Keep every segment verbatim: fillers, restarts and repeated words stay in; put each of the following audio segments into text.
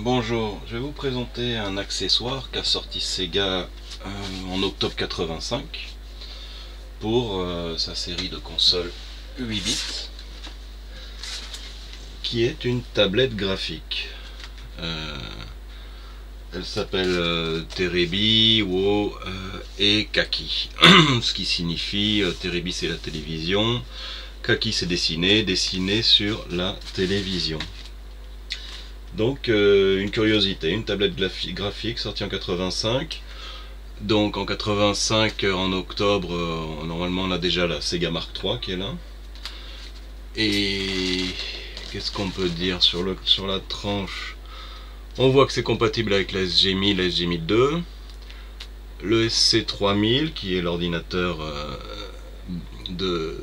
Bonjour, je vais vous présenter un accessoire qu'a sorti Sega euh, en octobre quatre-vingt-cinq pour euh, sa série de consoles huit bits, qui est une tablette graphique. Euh, elle s'appelle euh, Terebi Oekaki, ce qui signifie euh, Terebi c'est la télévision, Kaki c'est dessiné, dessiné sur la télévision. Donc euh, une curiosité, une tablette graphique sortie en quatre-vingt-cinq. Donc en quatre-vingt-cinq, en octobre, euh, normalement on a déjà la Sega Mark trois qui est là. Et qu'est-ce qu'on peut dire sur, le, sur la tranche? On voit que c'est compatible avec la S G mille, la S G mille deux, le S C trois mille qui est l'ordinateur euh, de,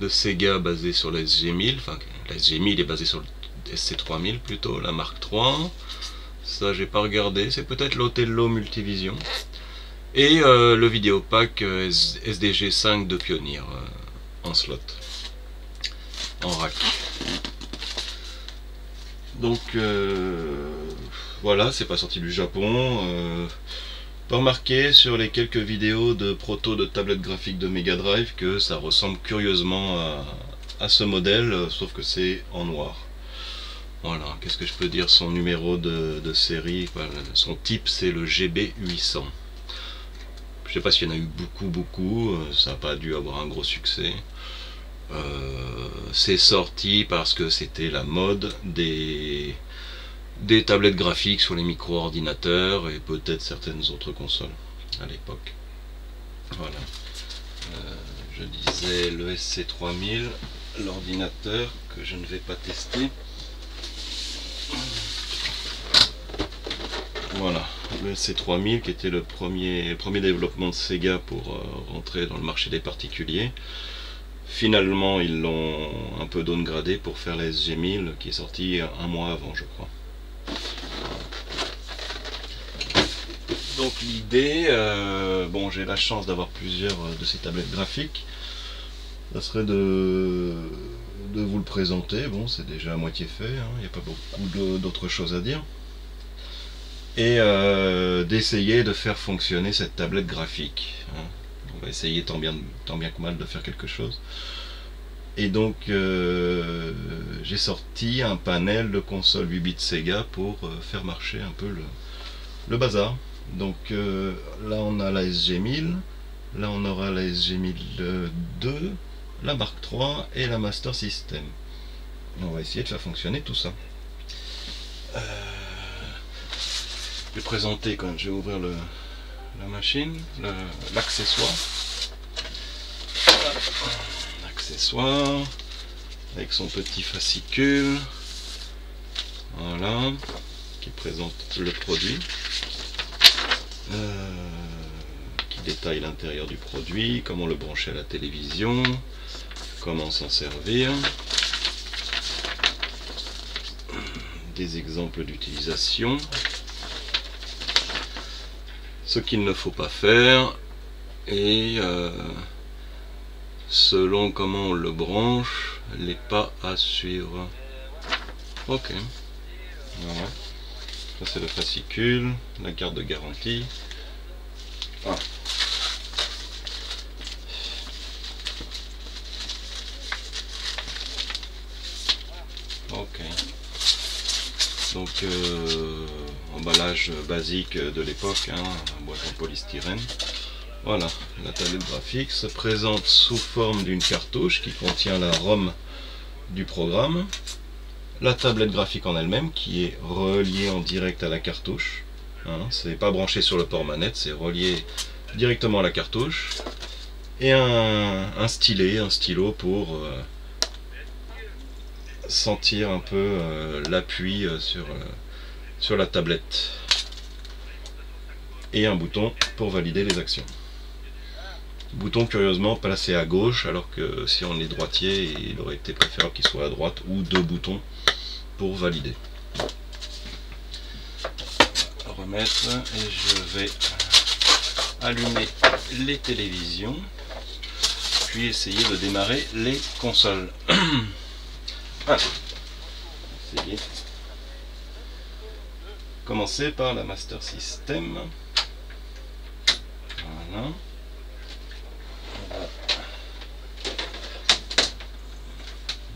de Sega basé sur la S G mille, enfin la S G mille est basée sur le S C trois mille plutôt, la Mark trois, ça j'ai pas regardé, c'est peut-être l'Otello Multivision, et euh, le vidéopack euh, S D G cinq de Pioneer euh, en slot, en rack. Donc euh, voilà, c'est pas sorti du Japon, euh, pas remarqué sur les quelques vidéos de proto de tablettes graphiques de Mega Drive que ça ressemble curieusement à, à ce modèle, euh, sauf que c'est en noir. Voilà, qu'est-ce que je peux dire, son numéro de, de série, enfin, son type c'est le G B huit cents. Je sais pas s'il y en a eu beaucoup, beaucoup, ça n'a pas dû avoir un gros succès. Euh, c'est sorti parce que c'était la mode des, des tablettes graphiques sur les micro-ordinateurs et peut-être certaines autres consoles à l'époque. Voilà, euh, je disais le S C trois mille, l'ordinateur que je ne vais pas tester. Voilà, le S C trois mille qui était le premier, premier développement de Sega pour euh, rentrer dans le marché des particuliers. Finalement, ils l'ont un peu downgradé pour faire la S G mille qui est sortie un mois avant, je crois. Donc l'idée, euh, bon, j'ai la chance d'avoir plusieurs de ces tablettes graphiques. Ça serait de, de vous le présenter. Bon, c'est déjà à moitié fait, hein, il n'y a pas beaucoup d'autres choses à dire. Et euh, d'essayer de faire fonctionner cette tablette graphique. Hein. On va essayer tant bien, tant bien que mal de faire quelque chose. Et donc euh, j'ai sorti un panel de consoles huit bits Sega pour euh, faire marcher un peu le, le bazar. Donc euh, là on a la S G mille, là on aura la S G mille deux, la Mark trois et la Master System. Et on va essayer de faire fonctionner tout ça. Euh... Je vais présenter quand même, je vais ouvrir le, la machine, l'accessoire. L'accessoire, avec son petit fascicule, voilà, qui présente le produit, euh, qui détaille l'intérieur du produit, comment le brancher à la télévision, comment s'en servir, des exemples d'utilisation. Ce qu'il ne faut pas faire, et euh, selon comment on le branche, les pas à suivre. Ok, voilà, ça c'est le fascicule, la carte de garantie. Ah. Ok, donc euh, emballage basique de l'époque, hein, boîte en polystyrène. Voilà, la tablette graphique se présente sous forme d'une cartouche qui contient la ROM du programme, la tablette graphique en elle-même qui est reliée en direct à la cartouche, hein, c'est pas branché sur le port manette, c'est relié directement à la cartouche, et un, un stylet, un stylo pour euh, sentir un peu euh, l'appui euh, sur euh, sur la tablette, et un bouton pour valider les actions, bouton curieusement placé à gauche alors que si on est droitier il aurait été préférable qu'il soit à droite, ou deux boutons pour valider, remettre. Et je vais allumer les télévisions puis essayer de démarrer les consoles. Voilà. Essayer. commencer par la Master System. Voilà.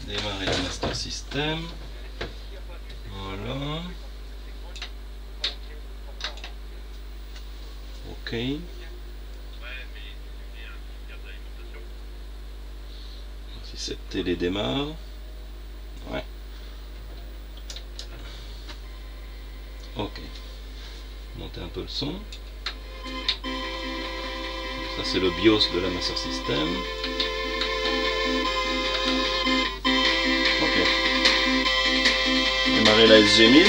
Démarrer la Master System. Voilà. Ok. Si cette télé démarre. Ouais. Ok. Monter un peu le son. Ça c'est le BIOS de la Master System. Ok. Démarrer la S G mille.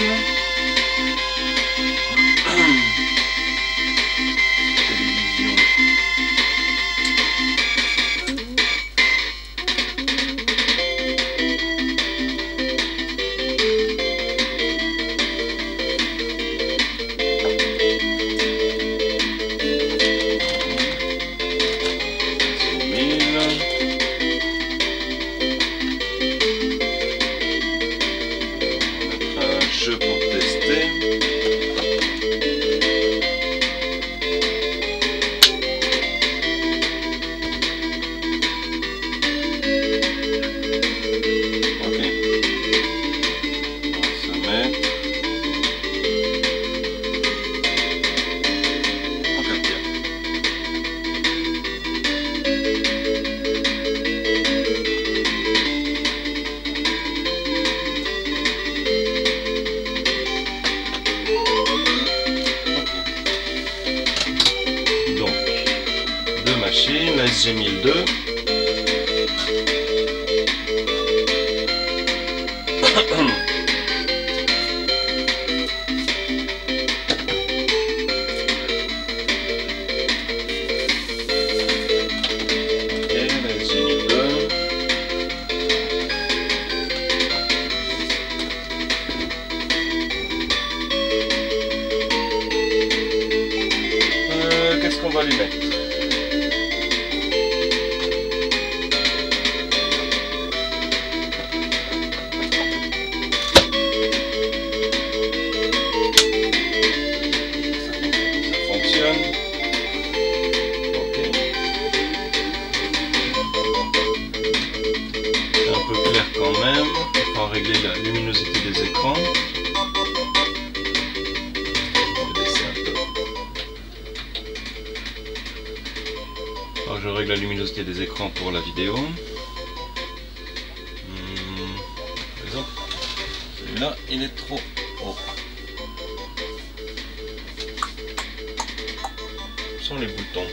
S G mille deux. euh, Qu'est-ce qu'on va lui mettre? Je règle la luminosité des écrans pour la vidéo. Hum, Celui-là, il est trop haut. Où sont les boutons?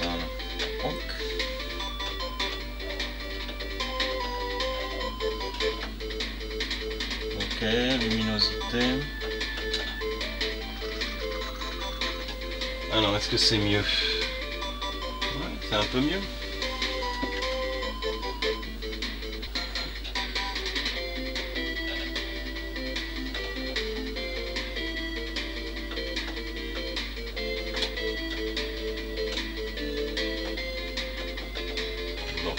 Voilà. Donc. Ok, luminosité. Alors, est-ce que c'est mieux? Ouais, c'est un peu mieux. Bon.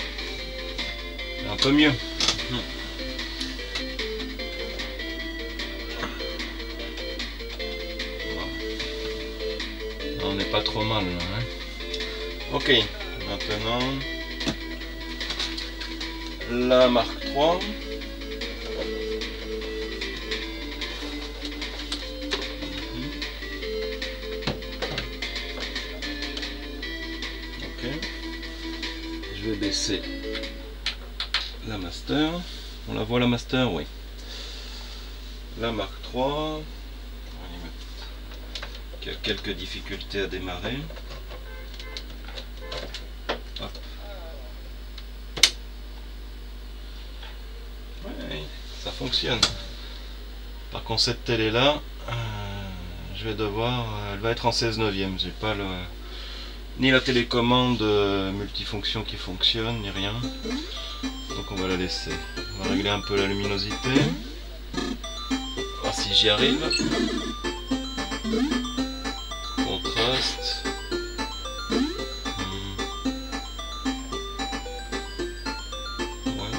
C'est un peu mieux. Mmh. Pas trop mal là, hein. Ok, maintenant la Mark trois, ok, je vais baisser la Master. On la voit la Master? Oui, la Mark trois qui a quelques difficultés à démarrer. Hop. Ouais, ça fonctionne. Par contre cette télé là, euh, je vais devoir, euh, elle va être en seize neuvième. J'ai pas le, ni la télécommande euh, multifonction qui fonctionne, ni rien. Donc on va la laisser. On va régler un peu la luminosité. Voir si j'y arrive. Contraste. Hmm. Ouais.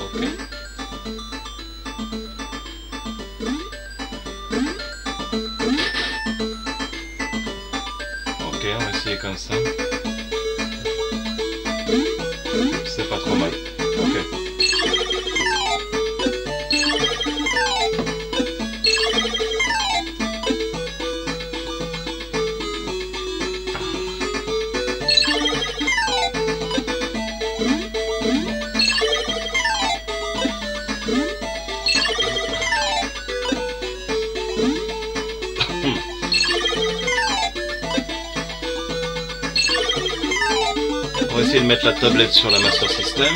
Ok. comme ça. C'est pas trop mal. Ok. On va essayer de mettre la tablette sur la Master System.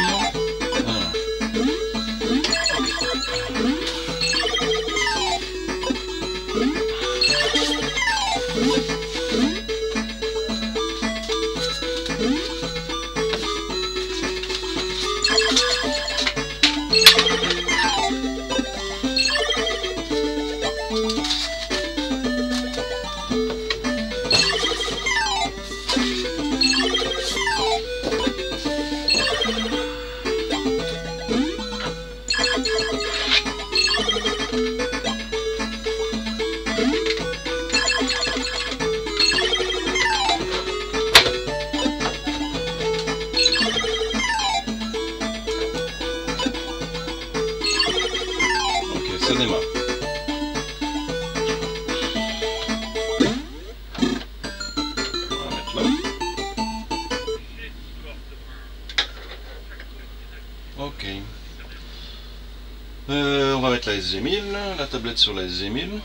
Ok. Euh, on va mettre la S G mille, la tablette sur la S G mille.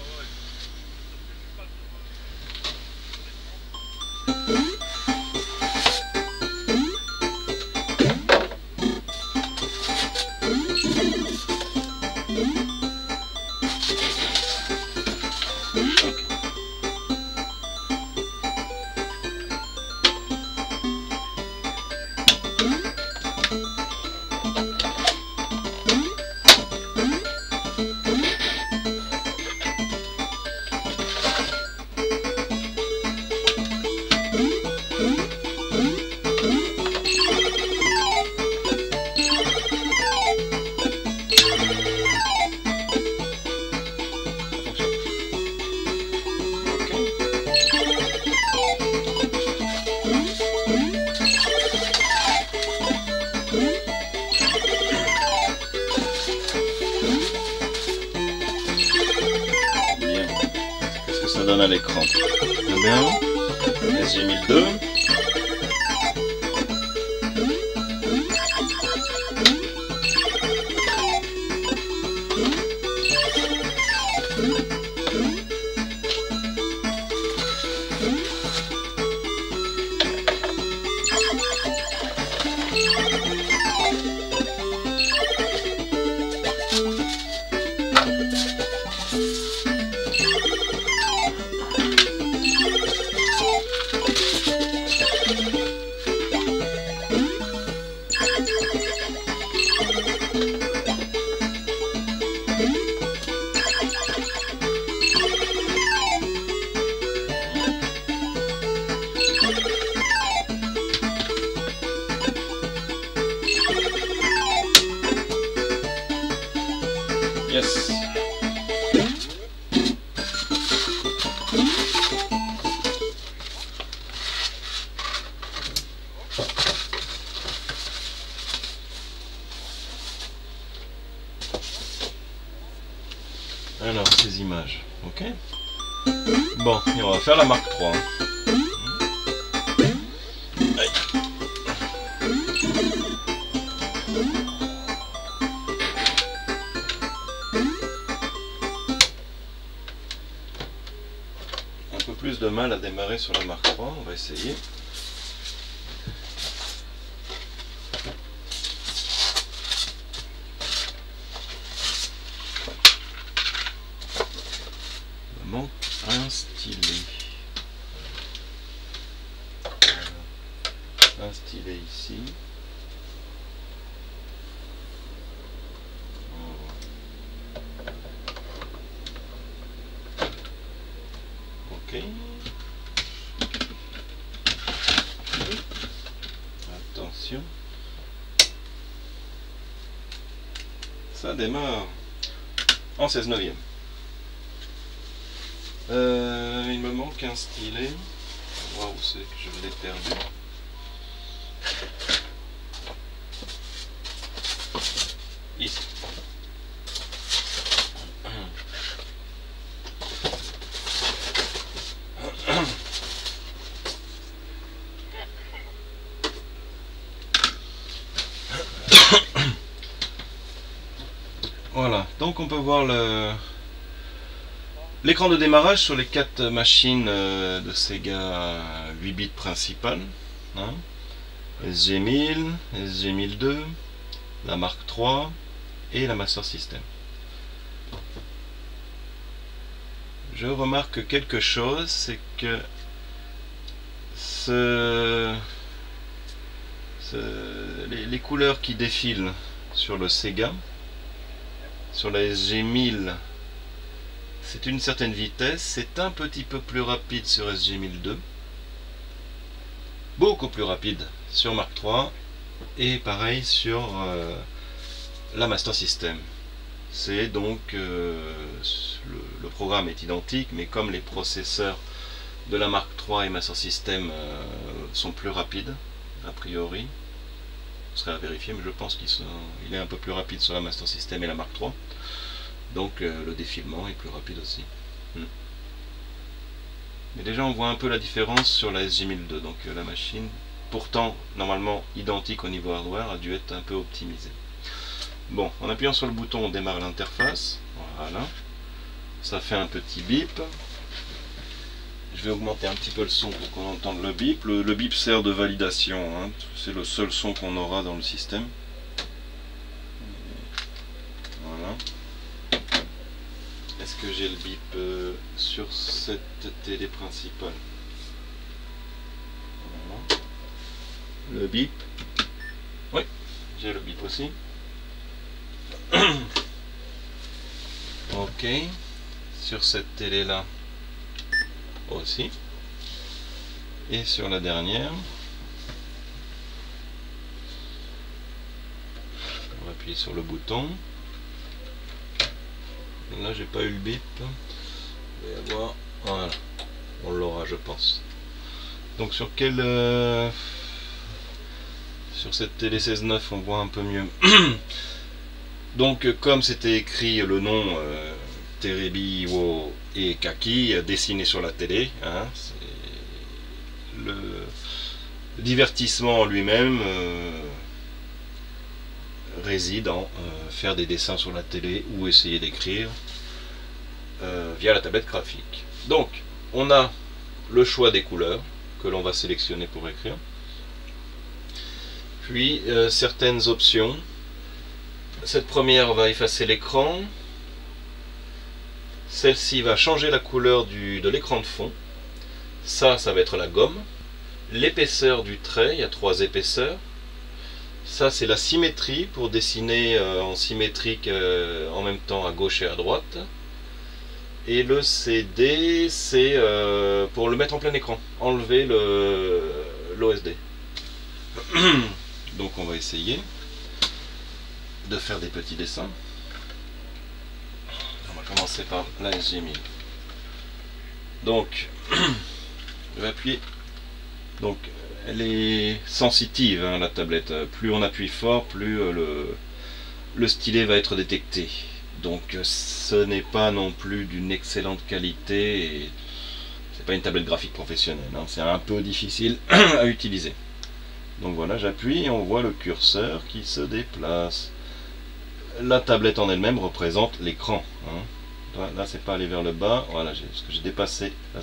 Donne à l'écran. Bien, j'ai mis le deux. Yes. Alors, ces images, ok. Bon, et on va faire la Mark trois. Plus de mal à démarrer sur la Mark trois, on va essayer. Il manque un stylet. Un stylet ici. Ok. Attention. Ça démarre en seize neuvième. Euh, il me manque un stylet. endroit où c'est que je l'ai perdu. Ici. Voilà, donc on peut voir le l'écran de démarrage sur les quatre machines de Sega huit bits principales, hein, S G mille, S G mille deux, la Mark trois et la Master System. Je remarque quelque chose, c'est que ce, ce, les, les couleurs qui défilent sur le Sega, sur la S G mille, c'est une certaine vitesse, c'est un petit peu plus rapide sur S G mille deux, beaucoup plus rapide sur Mark trois, et pareil sur euh, la Master System. C'est donc euh, le, le programme est identique, mais comme les processeurs de la Mark trois et Master System euh, sont plus rapides, a priori, ce serait à vérifier, mais je pense qu'il il est un peu plus rapide sur la Master System et la Mark trois. Donc euh, le défilement est plus rapide aussi. Hmm. Mais déjà on voit un peu la différence sur la S G mille deux. Donc euh, la machine, pourtant normalement identique au niveau hardware, a dû être un peu optimisée. Bon, en appuyant sur le bouton, on démarre l'interface. Voilà. Ça fait un petit bip. Je vais augmenter un petit peu le son pour qu'on entende le bip. Le, le bip sert de validation, hein. C'est le seul son qu'on aura dans le système. Voilà. Est-ce que j'ai le bip euh, sur cette télé principale? Voilà. Le bip. Oui, j'ai le bip aussi. Ok. Sur cette télé-là aussi. Et sur la dernière. On va appuyer sur le bouton. Là, j'ai pas eu le bip. Il va y avoir... Voilà. On l'aura, je pense. Donc, sur quelle... Euh... Sur cette télé seize neuf, on voit un peu mieux. Donc, comme c'était écrit le nom euh, Terebi Oekaki, dessiné sur la télé, hein, c'est le divertissement en lui-même... Euh... réside en euh, faire des dessins sur la télé ou essayer d'écrire euh, via la tablette graphique. Donc on a le choix des couleurs que l'on va sélectionner pour écrire, puis euh, certaines options. Cette première va effacer l'écran, celle-ci va changer la couleur du, de l'écran de fond, ça ça va être la gomme, l'épaisseur du trait, il y a trois épaisseurs. Ça c'est la symétrie pour dessiner euh, en symétrique euh, en même temps à gauche et à droite. Et le C D c'est euh, pour le mettre en plein écran, enlever le l'O S D. Donc on va essayer de faire des petits dessins. On va commencer par la S G mille. Donc je vais appuyer. Donc elle est sensitive, hein, la tablette. Plus on appuie fort, plus euh, le, le stylet va être détecté. Donc ce n'est pas non plus d'une excellente qualité. C'est pas une tablette graphique professionnelle, hein. C'est un peu difficile à utiliser. Donc voilà, j'appuie et on voit le curseur qui se déplace. La tablette en elle-même représente l'écran, hein. Là, là c'est pas aller vers le bas. Voilà, parce que j'ai dépassé la,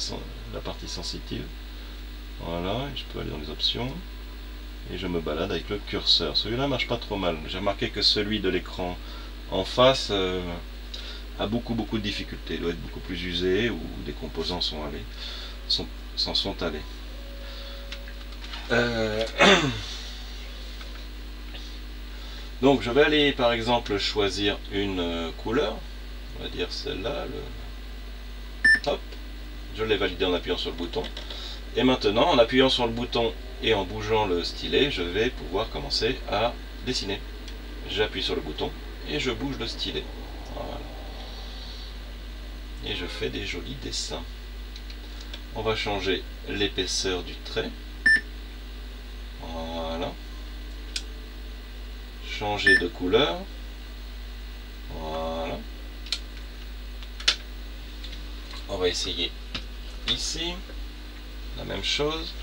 la partie sensitive. Voilà, je peux aller dans les options et je me balade avec le curseur. Celui-là marche pas trop mal. J'ai remarqué que celui de l'écran en face euh, a beaucoup beaucoup de difficultés. Il doit être beaucoup plus usé ou des composants sont allés, sont, s'en sont allés. Euh... Donc je vais aller par exemple choisir une couleur. On va dire celle-là. Le... Hop, je l'ai validé en appuyant sur le bouton. Et maintenant, en appuyant sur le bouton et en bougeant le stylet, je vais pouvoir commencer à dessiner. J'appuie sur le bouton et je bouge le stylet. Voilà. Et je fais des jolis dessins. On va changer l'épaisseur du trait. Voilà. Changer de couleur. Voilà. On va essayer ici. La même chose.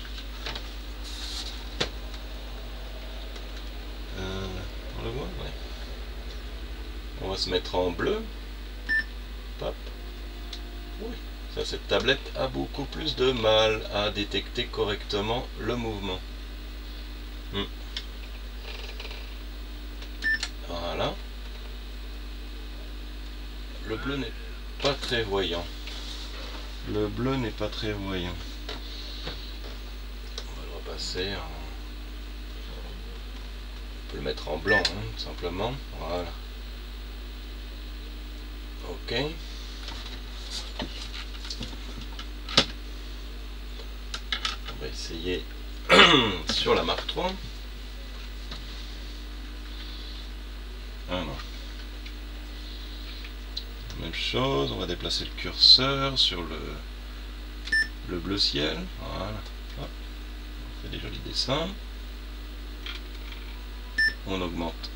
Euh, on le voit, ouais. On va se mettre en bleu. Hop. Oui. Ça, cette tablette a beaucoup plus de mal à détecter correctement le mouvement. Hmm. Voilà. Le bleu n'est pas très voyant. Le bleu n'est pas très voyant. On va le repasser. En... On peut le mettre en blanc, hein, tout simplement. Voilà. Ok. On va essayer sur la Mark trois. Ah non. Même chose, on va déplacer le curseur sur le, le bleu ciel. Voilà. Hop. On fait des jolis dessins. On augmente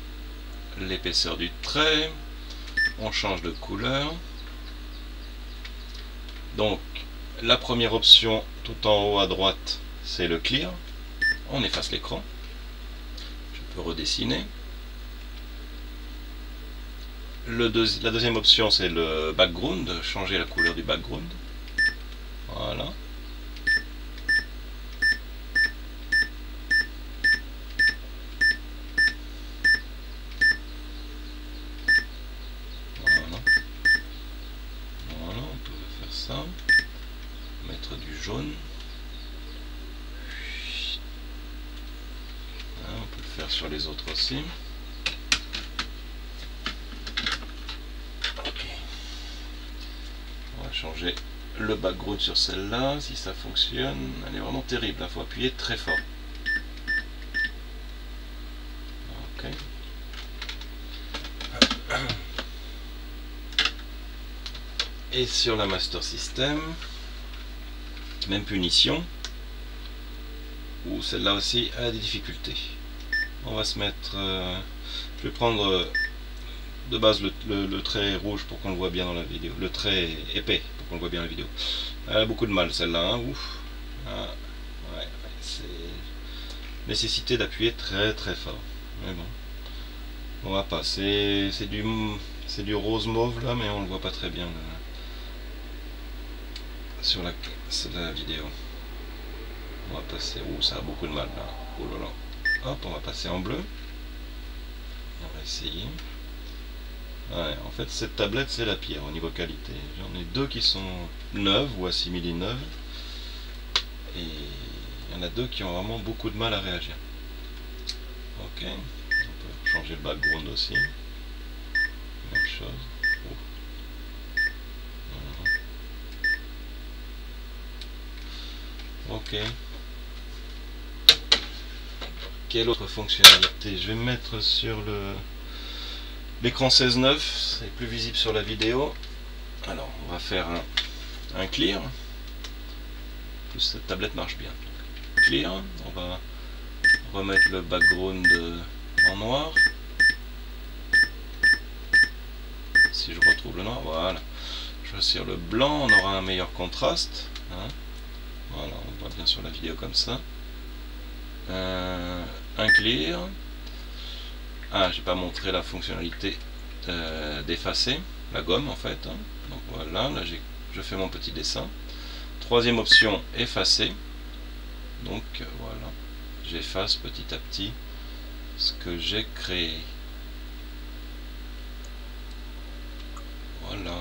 l'épaisseur du trait. On change de couleur. Donc, la première option, tout en haut à droite, c'est le clear. On efface l'écran. Je peux redessiner. Le deuxi- la deuxième option, c'est le background. Changer la couleur du background. Voilà. Sur les autres aussi. Ok. On va changer le background sur celle-là, si ça fonctionne. Elle est vraiment terrible, il faut appuyer très fort. Ok. Et sur la Master System, même punition, où celle-là aussi a des difficultés. On va se mettre, euh, je vais prendre euh, de base le, le, le trait rouge pour qu'on le voit bien dans la vidéo, le trait épais pour qu'on le voit bien dans la vidéo. Elle a beaucoup de mal celle-là, hein. Ouf, ah, ouais, ouais, c'est nécessité d'appuyer très très fort, mais bon, on va passer, c'est du, c'est du rose mauve là, mais on le voit pas très bien là, sur la, la vidéo. On va passer, ouh, ça a beaucoup de mal là, oh là là. Hop, on va passer en bleu. On va essayer. Ouais, en fait, cette tablette, c'est la pire au niveau qualité. J'en ai deux qui sont neuves ou assimilées neuves. Et il y en a deux qui ont vraiment beaucoup de mal à réagir. Ok. On peut changer le background aussi. Même chose. Oh. Voilà. Ok. Quelle autre fonctionnalité? Je vais me mettre sur le l'écran seize neuf, c'est plus visible sur la vidéo. Alors, on va faire un, un clear. En plus, cette tablette marche bien. Clear, on va remettre le background en noir. Si je retrouve le noir, voilà. Je vais sur le blanc, on aura un meilleur contraste. Hein? Voilà, on voit bien sur la vidéo comme ça. Euh, un clear. Ah, j'ai pas montré la fonctionnalité euh, d'effacer la gomme en fait, hein. Donc voilà, là je fais mon petit dessin. Troisième option, effacer. Donc euh, voilà, j'efface petit à petit ce que j'ai créé. Voilà.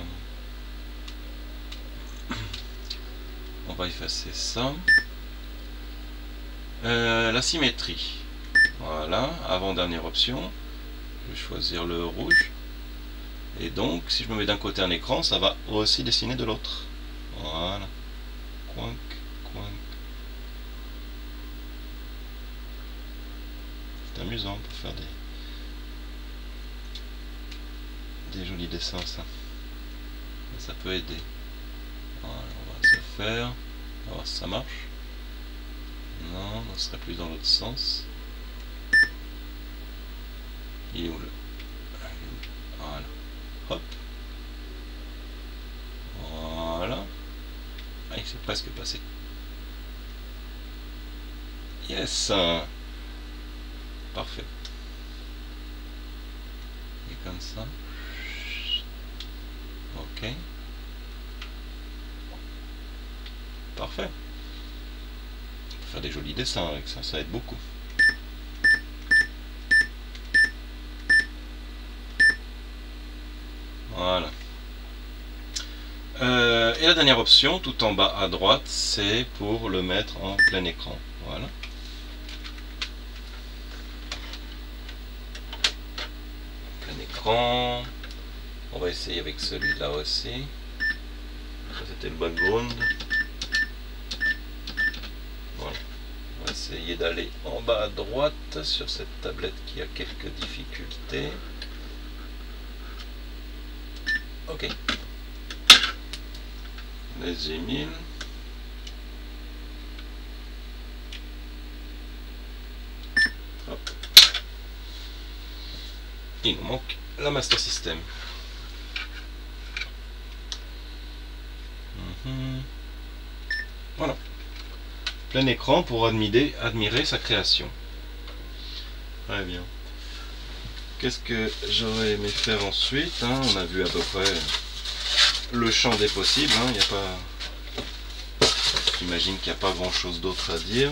On va effacer ça. Euh, la symétrie, voilà, avant dernière option, je vais choisir le rouge, et donc si je me mets d'un côté un écran, ça va aussi dessiner de l'autre, voilà, coinc, coinc, c'est amusant pour faire des, des jolis dessins, ça, ça peut aider, voilà, on va se faire, On va voir si ça marche. Non, on serait plus dans l'autre sens. Il est où le... Voilà. Hop. Voilà. Ah, il s'est presque passé. Yes. Parfait. Et comme ça. Ok. Parfait. On peut faire des jolis dessins avec ça, ça aide beaucoup. Voilà. Euh, et la dernière option, tout en bas à droite, c'est pour le mettre en plein écran. Voilà. Plein écran. On va essayer avec celui-là aussi. Ça, c'était le background. Voilà. On va essayer d'aller en bas à droite sur cette tablette qui a quelques difficultés. Ok. Les émines. Hop. Il nous manque la Master System. Mm-hmm. Voilà. Plein écran pour admirer, admirer sa création. Très bien. Qu'est-ce que j'aurais aimé faire ensuite, hein? On a vu à peu près le champ des possibles. Hein? Il y a pas... J'imagine qu'il n'y a pas grand-chose d'autre à dire.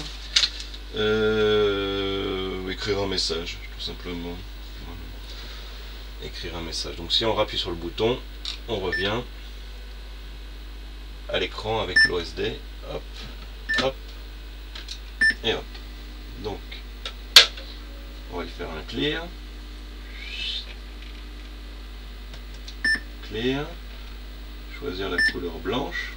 Euh... Écrire un message, tout simplement. Voilà. Écrire un message. Donc si on rappuie sur le bouton, on revient à l'écran avec l'O S D. Hop, hop, et hop. Donc, on va lui faire un clear. Clear, choisir la couleur blanche,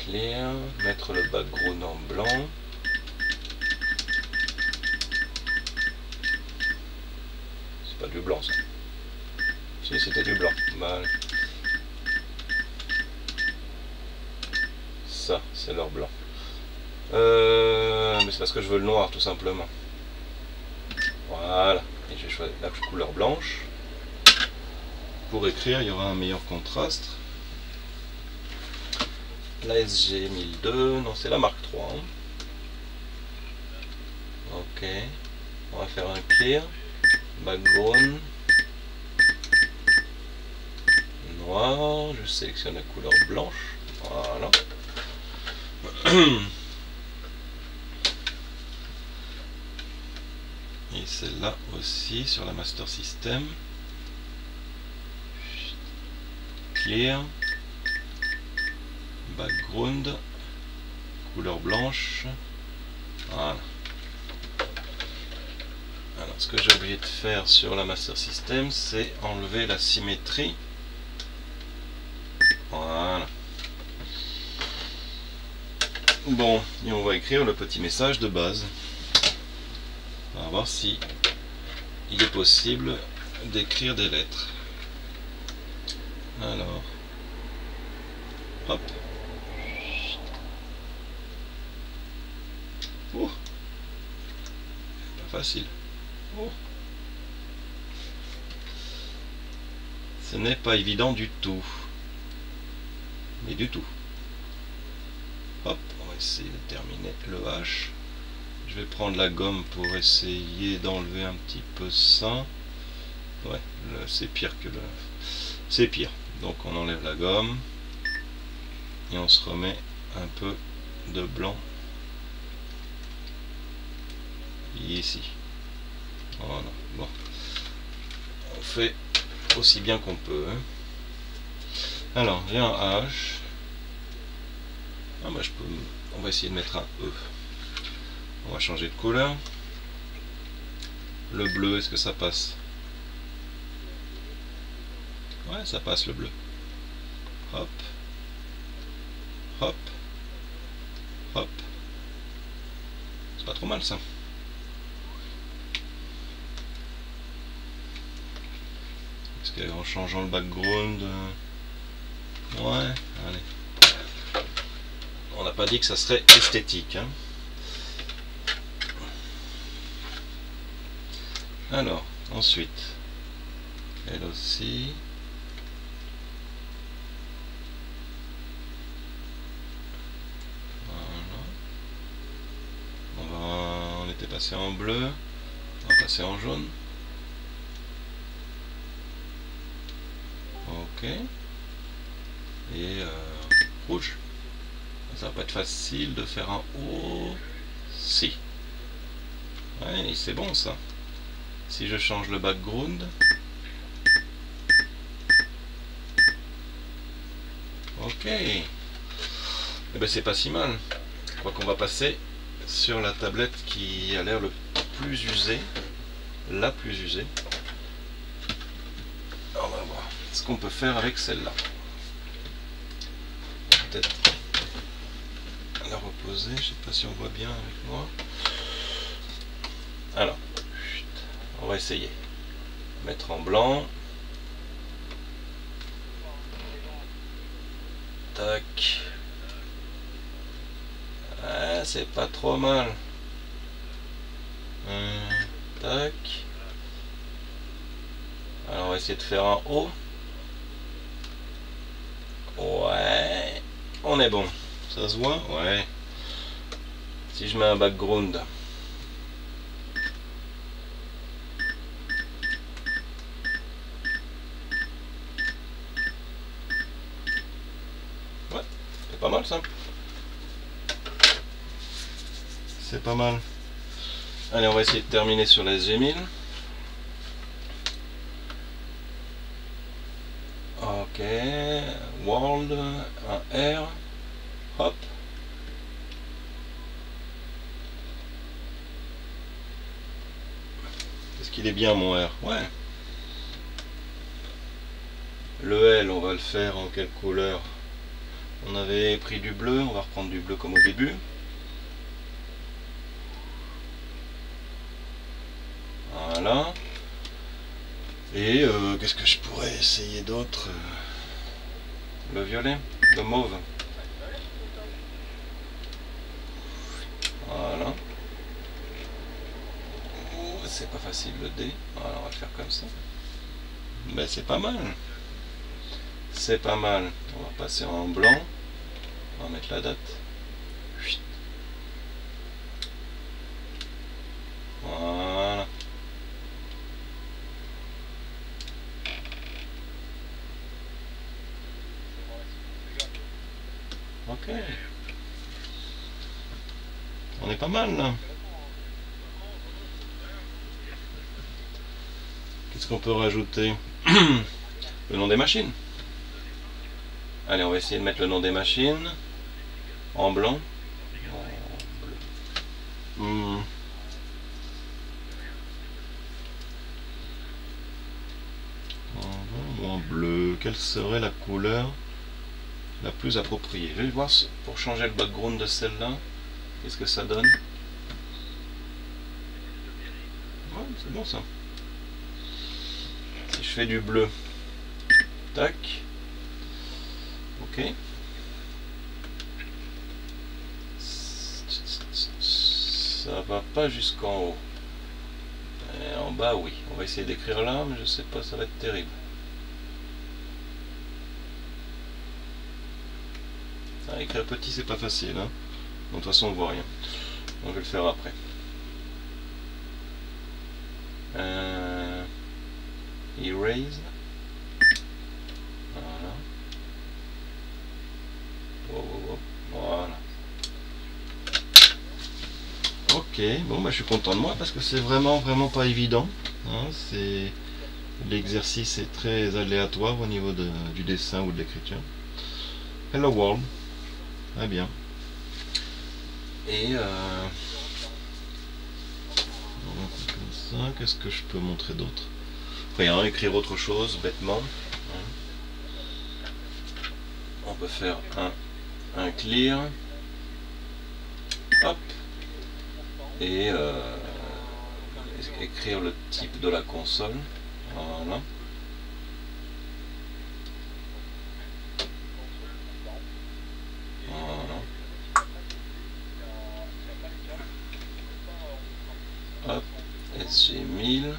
clear, mettre le background en blanc, c'est pas du blanc ça, si c'était du blanc, mal. Ça c'est leur blanc. Euh, mais c'est parce que je veux le noir tout simplement. Voilà. Et j'ai choisi la couleur blanche. Pour écrire, il y aura un meilleur contraste. La S G mille deux, non c'est la Mark trois. Hein. Ok. On va faire un clear. Background. Noir. Je sélectionne la couleur blanche. Voilà. Et celle-là aussi sur la Master System. Clear. Background. Couleur blanche. Voilà. Alors ce que j'ai oublié de faire sur la Master System, c'est enlever la symétrie. Voilà. Bon, et on va écrire le petit message de base. On va voir si il est possible d'écrire des lettres. Alors, hop. Oh. Pas facile. Oh. Ce n'est pas évident du tout. Mais du tout. Hop, on va essayer de terminer le H. Je vais prendre la gomme pour essayer d'enlever un petit peu ça. Ouais, c'est pire que le... C'est pire. Donc on enlève la gomme. Et on se remet un peu de blanc. Ici. Voilà. Bon. On fait aussi bien qu'on peut. Hein. Alors, j'ai un H. Ah bah je peux... On va essayer de mettre un E. On va changer de couleur. Le bleu, est-ce que ça passe? Ouais, ça passe le bleu. Hop. Hop. Hop. C'est pas trop mal ça. parce qu'en changeant le background... Euh... Ouais, allez. On n'a pas dit que ça serait esthétique. Hein. Alors, ensuite... Elle aussi... passer en bleu, on va passer en jaune. Ok. Et euh, rouge. Ça va pas être facile de faire un haut. Si. Ouais, c'est bon ça. Si je change le background. Ok. Et ben c'est pas si mal. Je crois qu'on va passer sur la tablette qui a l'air le plus usée, la plus usée. On va voir ce qu'on peut faire avec celle-là. Peut-être la reposer, je ne sais pas si on voit bien avec moi. Alors, on va essayer. Mettre en blanc. Tac. Ah, c'est pas trop mal. Hum, tac. Alors on va essayer de faire un haut. Ouais. On est bon. Ça se voit? Ouais. Si je mets un background. Ouais. C'est pas mal ça. C'est pas mal. Allez, on va essayer de terminer sur la S G mille. Ok. World, un R. Hop. Est-ce qu'il est bien mon R? Ouais. Le L, on va le faire en quelle couleur? On avait pris du bleu, on va reprendre du bleu comme au début. Voilà. Et euh, qu'est-ce que je pourrais essayer d'autre? Le violet, le mauve. Voilà. C'est pas facile le dé. Voilà, on va le faire comme ça. Mais c'est pas mal. C'est pas mal. On va passer en blanc. On va mettre la date. Voilà. Ok, on est pas mal là. Qu'est-ce qu'on peut rajouter? Le nom des machines. Allez, on va essayer de mettre le nom des machines en blanc. En bleu. Hmm. En bleu, en bleu. Quelle serait la couleur la plus appropriée? Je vais voir pour changer le background de celle-là. Qu'est-ce que ça donne? Ouais, c'est bon ça. Si je fais du bleu, tac. Ok. Ça va pas jusqu'en haut. Et en bas, oui. On va essayer d'écrire là, mais je sais pas, ça va être terrible. Écrire petit, c'est pas facile, hein. Bon, de toute façon on voit rien, on va le faire après. Euh, erase. Voilà. Oh, oh, oh. Voilà. Ok, bon bah je suis content de moi parce que c'est vraiment vraiment pas évident, hein. C'est l'exercice est très aléatoire au niveau de, du dessin ou de l'écriture. Hello world. Très bien. Et euh, comme ça, qu'est-ce que je peux montrer d'autre? Rien, écrire autre chose, bêtement. On peut faire un, un clear. Hop. Et euh, écrire le type de la console. Voilà. c'est mille.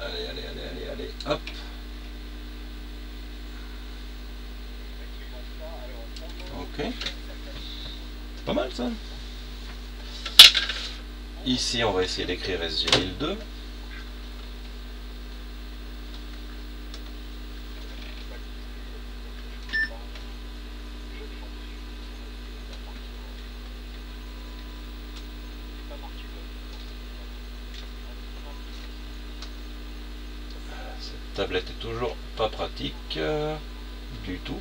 Allez, allez, allez, allez, allez, hop. Ok. Pas mal ça. Ici, on va essayer d'écrire S G mille deux. Tablette est toujours pas pratique euh, du tout.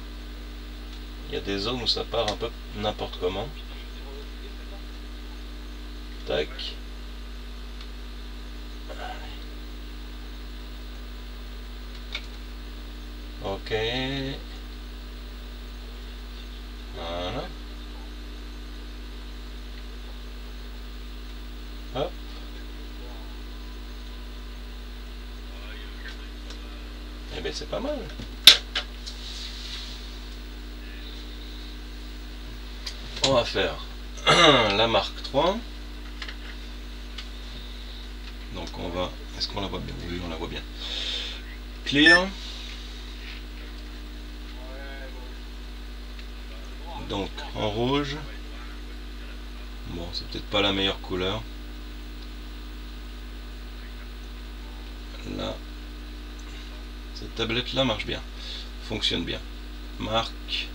Il y a des zones où ça part un peu n'importe comment. Tac. Ok. Voilà. Hop. Eh bien, c'est pas mal. On va faire la Mark trois. Donc on va... Est-ce qu'on la voit bien? Oui, on la voit bien. Clear. Donc en rouge. Bon, c'est peut-être pas la meilleure couleur. Là. Cette tablette-là marche bien, fonctionne bien. Marque.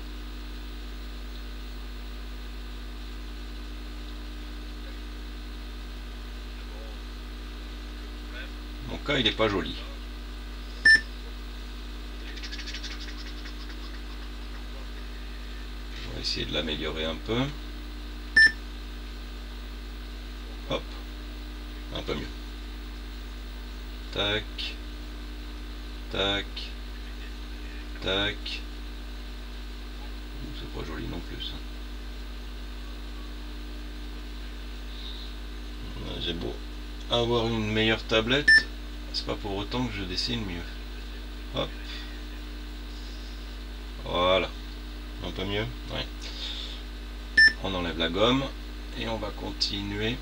Mon cas, il n'est pas joli. On va essayer de l'améliorer un peu. Hop, un peu mieux. Tac. Tac, tac, c'est pas joli non plus. J'ai beau avoir une meilleure tablette, c'est pas pour autant que je dessine mieux. Hop, voilà, un peu mieux. Ouais. On enlève la gomme et on va continuer.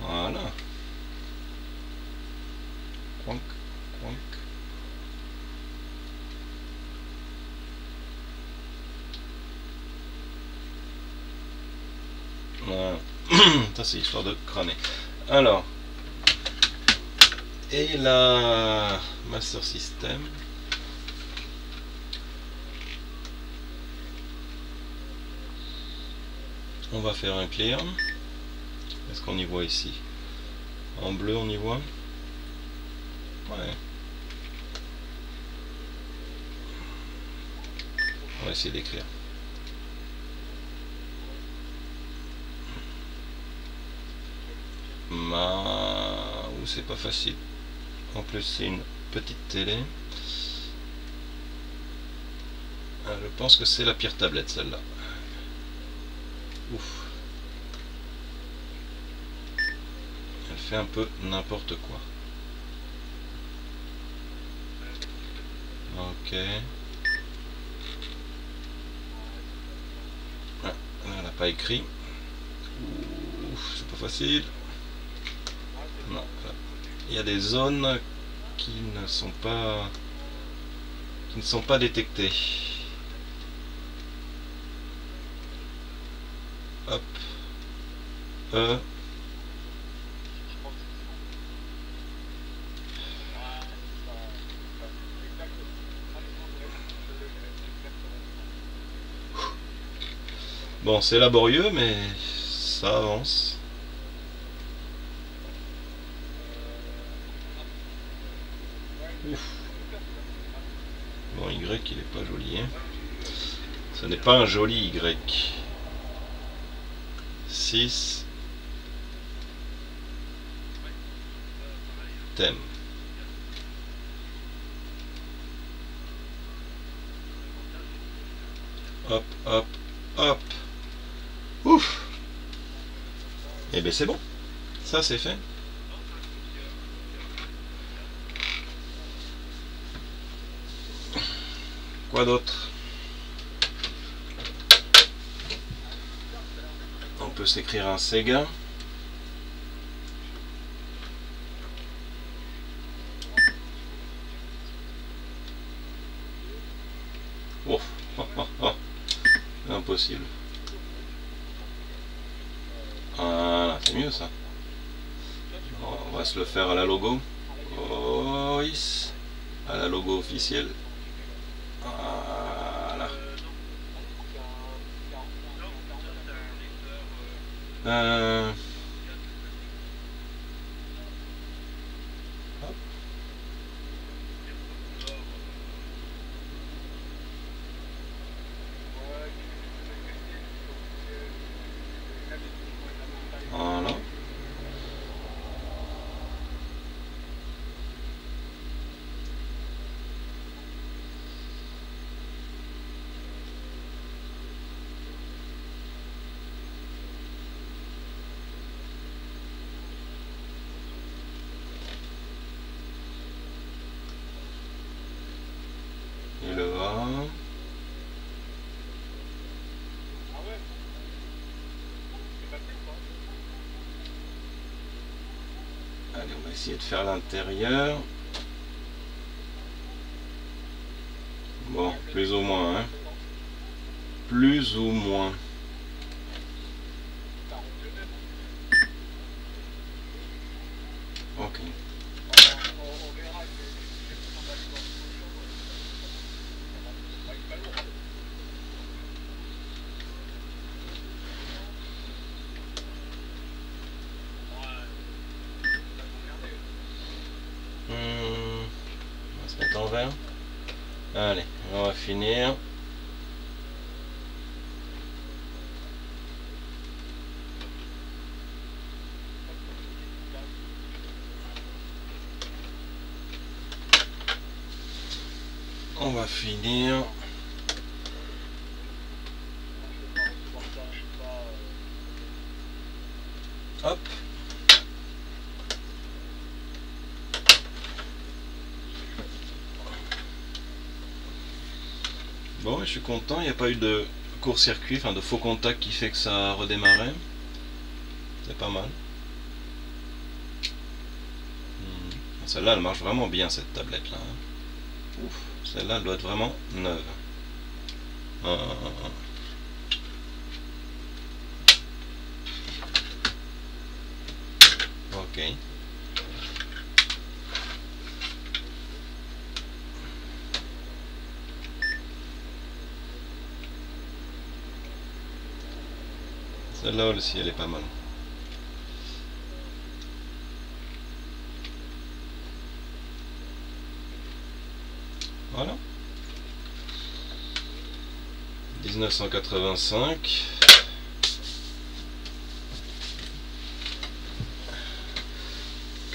Voilà. Donc, donc. Voilà. Ça c'est histoire de crâner. Alors, et la Master System. On va faire un clear. Est-ce qu'on y voit ici? En bleu on y voit. Ouais. On va essayer d'écrire. Ma... Ou c'est pas facile. En plus c'est une petite télé. Ah, je pense que c'est la pire tablette celle-là. Ouf. Elle fait un peu n'importe quoi. Ok. Ah, elle n'a pas écrit. Ouf, c'est pas facile. Non, il y a des zones qui ne sont pas qui ne sont pas détectées. Hop. Euh. Bon, c'est laborieux, mais ça avance. Ouf. Bon, Y, il n'est pas joli. Hein. Ce n'est pas un joli Y. six. Thème. Hop, hop, hop. Ouf. Et bien c'est bon. Ça c'est fait. Quoi d'autre? On peut s'écrire un Sega. possible. Voilà, c'est mieux ça. Bon, on va se le faire à la logo. Oh, yes. À la logo officielle. Voilà. Euh... Allez, on va essayer de faire l'intérieur. Bon, plus ou moins, hein. Plus ou moins. Ok. Allez, on va finir. On va finir. Hop. Bon, je suis content, il n'y a pas eu de court-circuit, enfin de faux contact qui fait que ça redémarrait. C'est pas mal. Hmm. Celle-là, elle marche vraiment bien, cette tablette-là. Ouf, celle-là, elle doit être vraiment neuve. Ah, ah, ah. Ok. Celle-là aussi, elle est pas mal. Voilà. mille neuf cent quatre-vingt-cinq.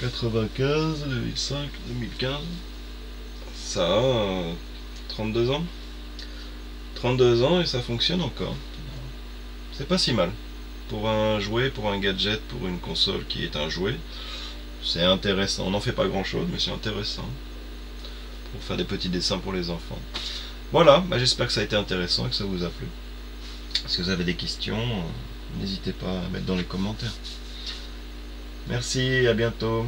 quatre-vingt-quinze, deux mille cinq, deux mille quinze. Ça a euh, trente-deux ans. trente-deux ans et ça fonctionne encore. C'est pas si mal. Pour un jouet, pour un gadget, pour une console qui est un jouet, c'est intéressant. On n'en fait pas grand chose, mais c'est intéressant pour faire des petits dessins pour les enfants. Voilà, bah j'espère que ça a été intéressant et que ça vous a plu. Si vous avez des questions, n'hésitez pas à mettre dans les commentaires. Merci, à bientôt.